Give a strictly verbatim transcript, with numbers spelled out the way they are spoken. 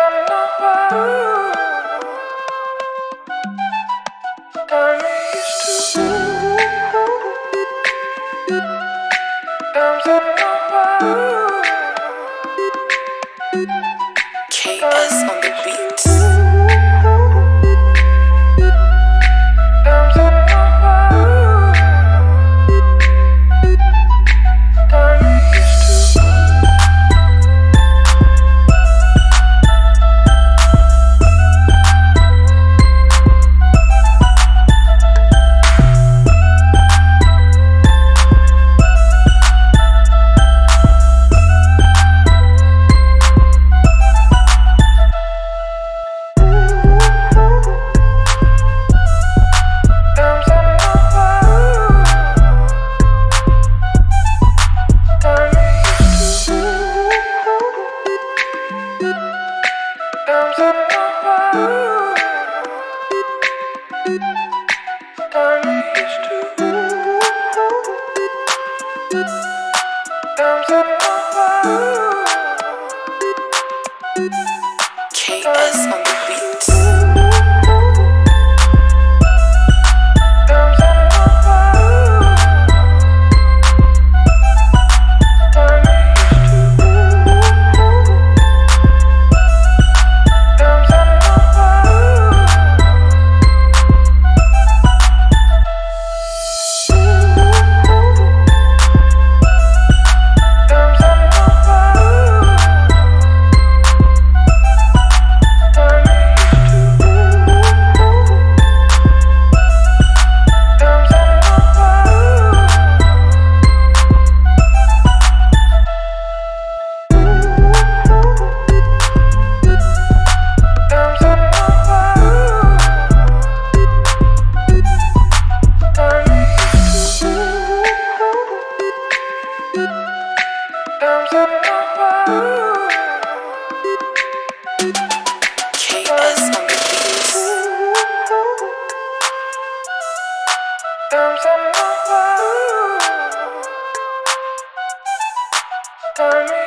K S on the beats. K S on the beats. Thumbs up, thumbs up.